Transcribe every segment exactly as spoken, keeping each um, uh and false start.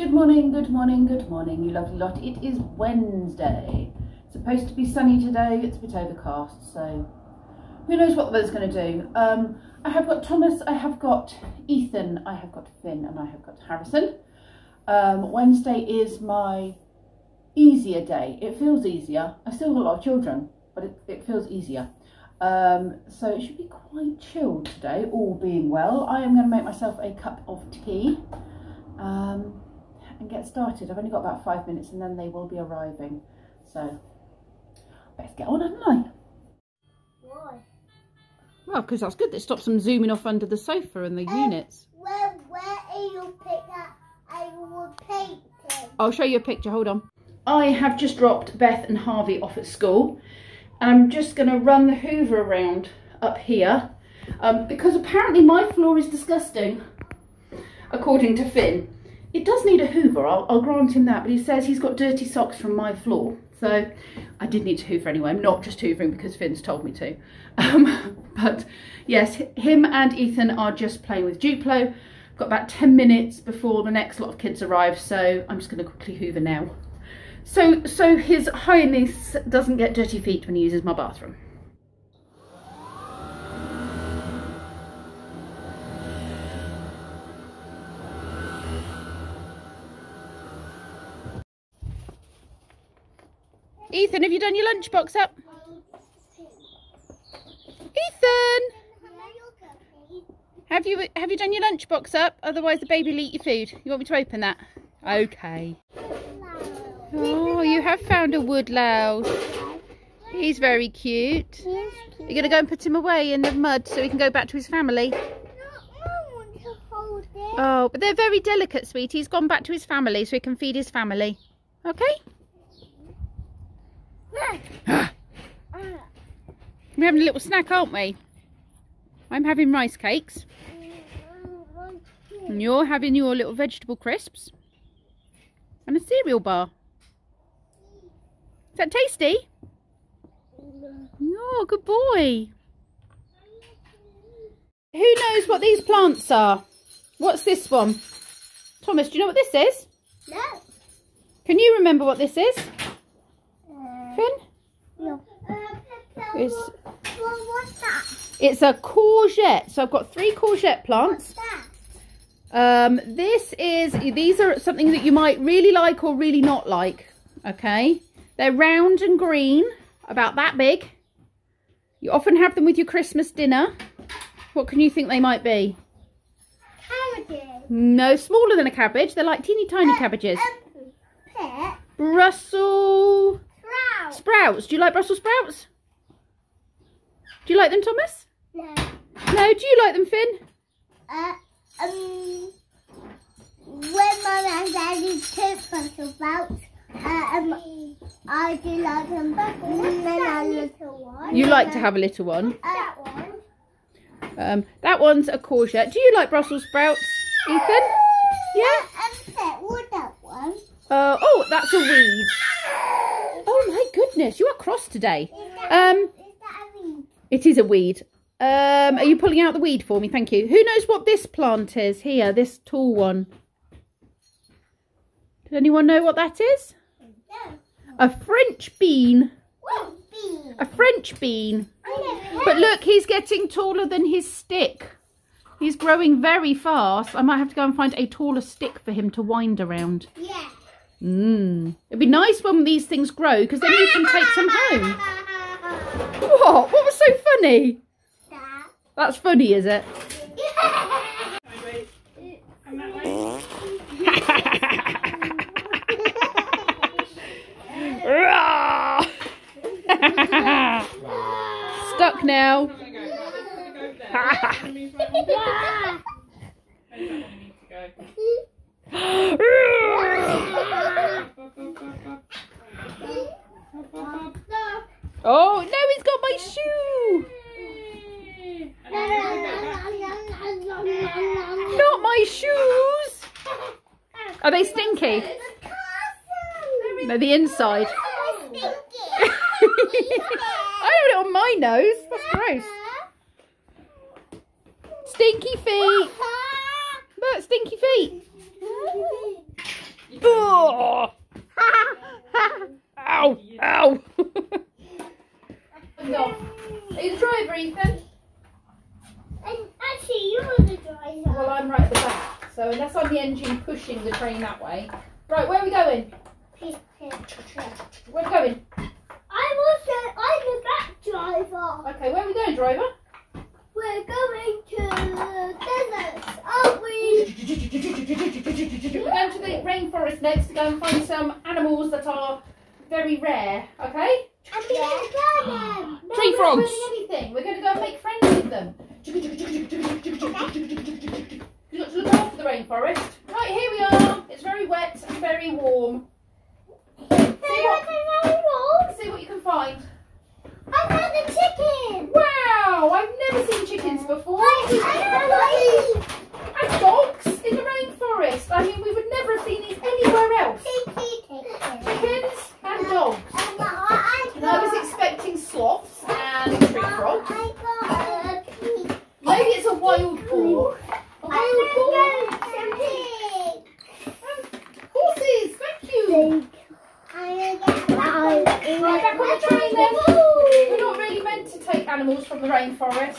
Good morning, good morning, good morning, you lovely lot. It is Wednesday. It's supposed to be sunny today. It's a bit overcast, so who knows what the weather's going to do. Um, I have got Thomas, I have got Ethan, I have got Finn, and I have got Harrison. Um, Wednesday is my easier day. It feels easier. I still have a lot of children, but it, it feels easier. Um, so it should be quite chilled today, all being well. I am going to make myself a cup of tea. Um, and get started. I've only got about five minutes and then they will be arriving. So, let's get on, haven't I? Why? Well, because that's good. It stops them zooming off under the sofa and the um, units. Where, where are you pick that? I will paint it. I'll show you a picture. Hold on. I have just dropped Beth and Harvey off at school. And I'm just going to run the Hoover around up here. Um, because apparently my floor is disgusting. According to Finn. It does need a hoover, I'll, I'll grant him that, but he says he's got dirty socks from my floor. So I did need to hoover anyway. I'm not just hoovering because Finn's told me to. Um, but yes, him and Ethan are just playing with Duplo. I've got about ten minutes before the next lot of kids arrive, so I'm just going to quickly hoover now. So, so His Highness doesn't get dirty feet when he uses my bathroom. Ethan, have you done your lunchbox up? Ethan! Have you have you done your lunchbox up? Otherwise the baby will eat your food. You want me to open that? Okay. Oh, you have found a woodlouse. He's very cute. You're going to go and put him away in the mud so he can go back to his family? Oh, but they're very delicate, sweetie. He's gone back to his family so he can feed his family. Okay? We're having a little snack, aren't we? I'm having rice cakes and you're having your little vegetable crisps and a cereal bar. Is that tasty? Oh, good boy. Who knows what these plants are? What's this one? Thomas, do you know what this is? No. Can you remember what this is? No. It's, well, what's that? It's a courgette. So I've got three courgette plants. What's that? Um, this is these are something that you might really like or really not like. Okay, they're round and green, about that big. You often have them with your Christmas dinner. What can you think they might be? Cabbages. No, smaller than a cabbage. They're like teeny tiny uh, cabbages. Um, Brussels. Sprouts. Do you like Brussels sprouts? Do you like them, Thomas? No. No, do you like them, Finn? Uh, um, when my mum and daddy cook Brussels sprouts, uh, um, I do like them, but then I little one. You like to have a little one? Uh, that one. Um, that one's a courgette. Do you like Brussels sprouts, Ethan? Yeah? Uh, um, what that one? Uh, oh, that's a weed. Oh my goodness, you are cross today. Is that, um, is that a weed? It is a weed. Um, are you pulling out the weed for me? Thank you. Who knows what this plant is here, this tall one? Does anyone know what that is? No. A French bean. What bean? A French bean. But look, he's getting taller than his stick. He's growing very fast. I might have to go and find a taller stick for him to wind around. Yeah. Mmm. It'd be nice when these things grow because then you can take some home. What? What was so funny? That. That's funny, is it? Stuck now. Oh, no, he's got my shoe! Not my shoes! Are they stinky? No, the inside. I have it on my nose. That's gross. Stinky feet! Look, stinky feet! Oh! Ow! Ow! Are you the driver, Ethan? And actually, you're the driver. Well, I'm right at the back, so unless I'm the engine pushing the train that way. Right, where are we going? Where are we going? I'm also I'm the back driver. Okay, where are we going, driver? We're going to the deserts, aren't we? We're going to the rainforest next to go and find some animals that are very rare, okay? And we yeah. them. No, Tree frogs. We're, anything. We're going to go and make friends with them. Okay. You've got to look after the rainforest. Right, here we are. It's very wet and very warm. See what, see what you can find. I found a chicken. Wow, I've never seen chickens before. I, I and dogs in the rainforest. I mean, we would never have seen these anywhere else. Chickens and dogs. And I was expecting sloths and tree frogs. Maybe it's a wild boar. A wild boar. Horses, thank you. Right, back on the train then. We're not really meant to take animals from the rainforest.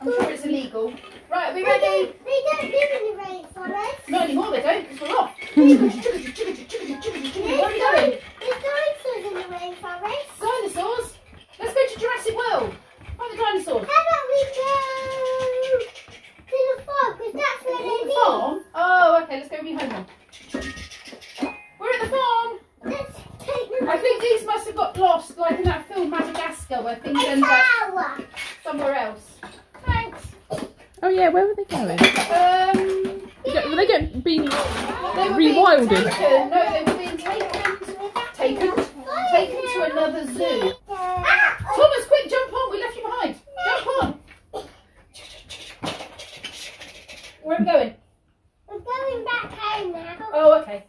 I'm sure it's illegal. Right, are we ready? They don't live in the rainforest. Not anymore, they don't, because we're off. Where are we going? There's dinosaurs in the rainforest. Dinosaurs? Let's go to Jurassic World. Find the dinosaurs. How about we go to the farm? Because that's where they live. The farm? Oh, okay, let's go be home then. We're at the farm. Let's I think these must have got lost, like in that film Madagascar, where things end up somewhere else. Thanks. Oh yeah, where were they going? Um, yeah. Were they getting being rewilded? No, they were being taken, taken, taken to another zoo. Thomas, quick, jump on! We left you behind. Jump on! Where are we going? We're going back home now. Oh, okay.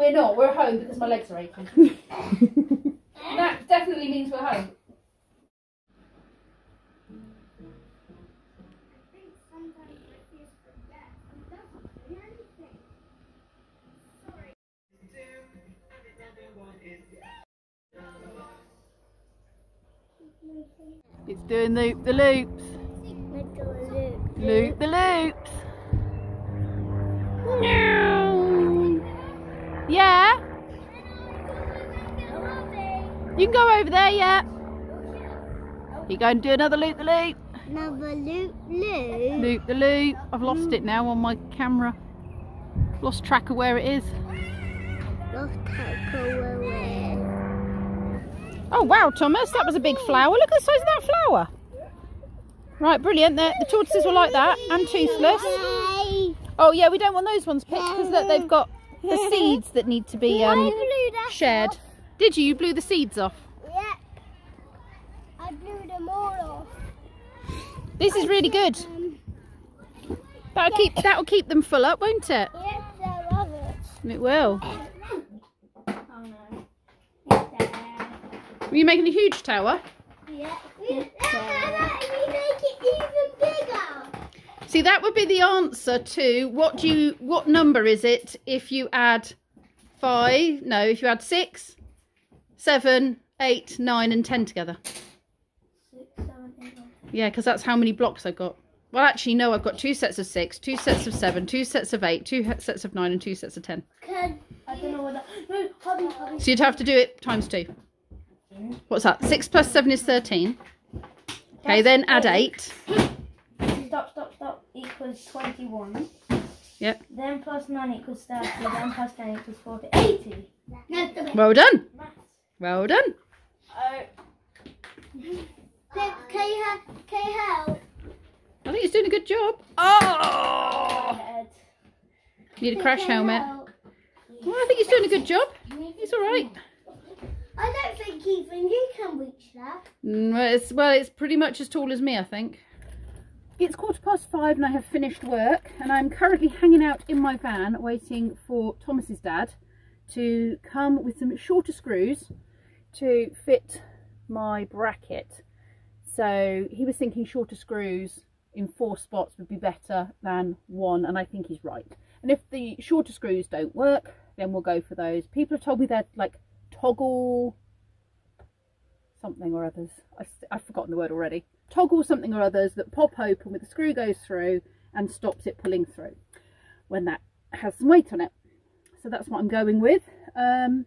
We're not, we're home because my legs are aching. That definitely means we're home. It's doing loop the loops. Loop the loops. No. Yeah? You can go over there, yeah? You go and do another loop the loop. Another loop loop. Loop the loop. I've lost it now on my camera. Lost track of where it is. Lost track of where it is. Oh wow, Thomas, that was a big flower. Look at the size of that flower. Right, brilliant. The, the tortoises were like that and toothless. Oh yeah, we don't want those ones picked because they've got the seeds that need to be um, I blew that shared. Off. Did you? You blew the seeds off? Yep. I blew them all off. This I is really good. Them. That'll yeah. keep that'll keep them full up, won't it? Yes, they'll love it. It will. Oh no. Were you making a huge tower? Yeah. How about if you make it even bigger? See, that would be the answer to what do you what number is it if you add five? No, if you add six, seven, eight, nine, and ten together. six, seven, eight, nine. Yeah, because that's how many blocks I got. Well, actually, no, I've got two sets of six, two sets of seven, two sets of eight, two sets of nine, and two sets of ten. Can I don't know what that. No, hold on, hold on. So you'd have to do it times two. What's that? Six plus seven is thirteen. Okay, then add eight. Stop, stop, stop equals twenty-one. Yep. Then plus nine equals thirty. Then plus ten equals forty. eighty. Well done. Well done. Uh, can, can, you have, can you help? I think he's doing a good job. Oh! Need a crash helmet. Well, I think he's doing a good job. He's all right. I don't think even you can reach that. Well, it's, well, it's pretty much as tall as me, I think. It's quarter past five and I have finished work and I'm currently hanging out in my van waiting for Thomas's dad to come with some shorter screws to fit my bracket. So he was thinking shorter screws in four spots would be better than one, and I think he's right. And if the shorter screws don't work, then we'll go for those. People have told me they're like toggle something or others. I, I've forgotten the word already. Toggle something or others that pop open with the screw goes through and stops it pulling through when that has some weight on it. So that's what I'm going with. Um,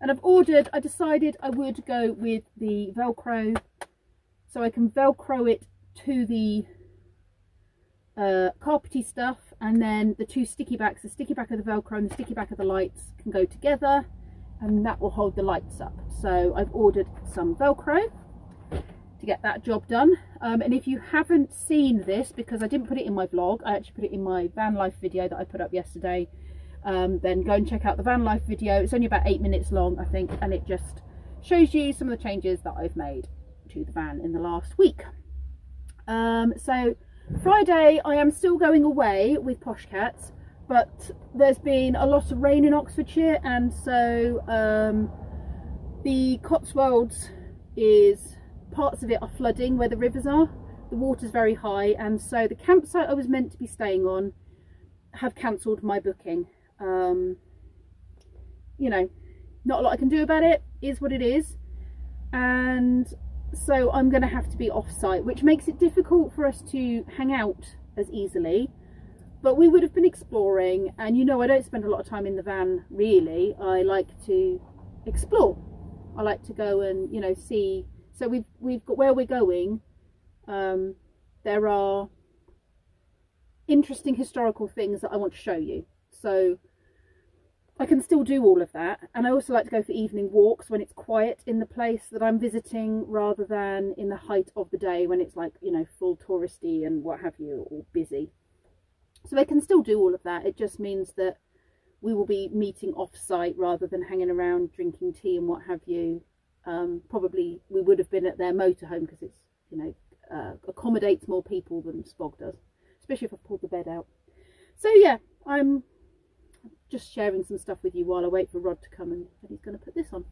and I've ordered, I decided I would go with the Velcro, so I can Velcro it to the uh, carpety stuff, and then the two sticky backs, the sticky back of the Velcro and the sticky back of the lights, can go together, and that will hold the lights up. So I've ordered some Velcro to get that job done. Um, and if you haven't seen this, because I didn't put it in my vlog, I actually put it in my van life video that I put up yesterday, um, then go and check out the van life video. It's only about eight minutes long, I think, and it just shows you some of the changes that I've made to the van in the last week. Um, so Friday I am still going away with Posh Cats, but there's been a lot of rain in Oxfordshire, and so um, the Cotswolds is, parts of it are flooding where the rivers are, the water's very high, and so the campsite I was meant to be staying on have cancelled my booking. Um, you know, not a lot I can do about it, is what it is, and so I'm going to have to be off-site, which makes it difficult for us to hang out as easily. But we would have been exploring, and you know I don't spend a lot of time in the van really. I like to explore, I like to go and, you know, see. So we've, we've got where we're going, um, there are interesting historical things that I want to show you, so I can still do all of that. And I also like to go for evening walks when it's quiet in the place that I'm visiting, rather than in the height of the day when it's like, you know, full touristy and what have you, or busy. So I can still do all of that. It just means that we will be meeting off-site rather than hanging around drinking tea and what have you. Um, probably we would have been at their motorhome, because it's, you know, uh, accommodates more people than Spog does, especially if I've pulled the bed out. So yeah, I'm just sharing some stuff with you while I wait for Rod to come, and he's going to put this on.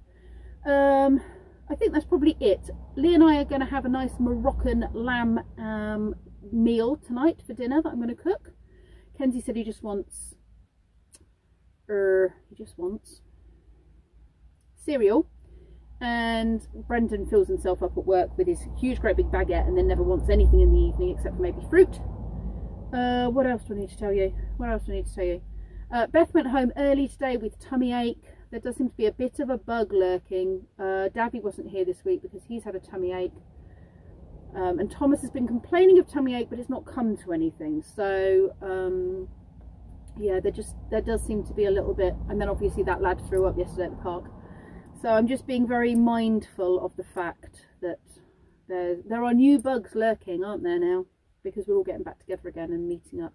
Um, I think that's probably it. Lee and I are going to have a nice Moroccan lamb um, meal tonight for dinner that I'm going to cook. Kenzie said he just wants, er, he just wants cereal, and Brendan fills himself up at work with his huge great big baguette and then never wants anything in the evening except for maybe fruit. Uh, what else do I need to tell you? What else do I need to tell you? Uh, Beth went home early today with tummy ache. There does seem to be a bit of a bug lurking. Uh, Davy wasn't here this week because he's had a tummy ache. Um, and Thomas has been complaining of tummy ache, but it's not come to anything. So, um, yeah, there just there does seem to be a little bit. And then obviously that lad threw up yesterday at the park. So I'm just being very mindful of the fact that there, there are new bugs lurking, aren't there now? Because we're all getting back together again and meeting up.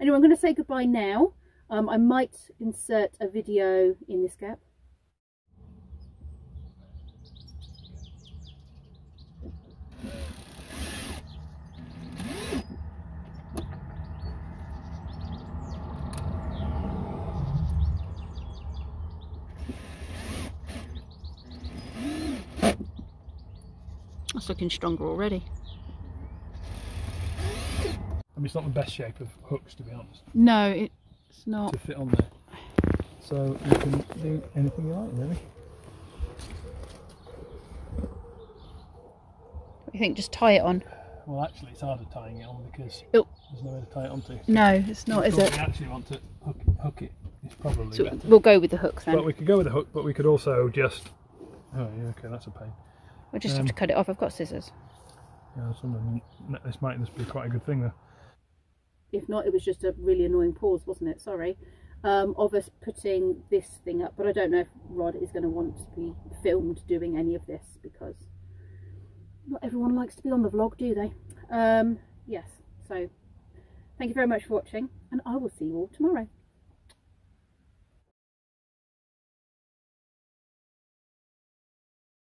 Anyway, I'm going to say goodbye now. Um, I might insert a video in this gap. That's looking stronger already. I mean, it's not the best shape of hooks, to be honest. No, it. It's not to fit on there, so you can do anything you like, really. What do you think? Just tie it on. Well, actually, it's harder tying it on because Oop. there's no way to tie it onto. So no, it's not, is it? If you actually want to hook, hook it, it's probably so better. We'll go with the hook then. But we could go with the hook, but we could also just. Oh yeah, okay, that's a pain. We'll just um, have to cut it off. I've got scissors. Yeah, something. This might just be quite a good thing though. If not, it was just a really annoying pause, wasn't it? Sorry, um, of us putting this thing up. But I don't know if Rod is going to want to be filmed doing any of this, because not everyone likes to be on the vlog, do they? Um, yes, so thank you very much for watching, and I will see you all tomorrow.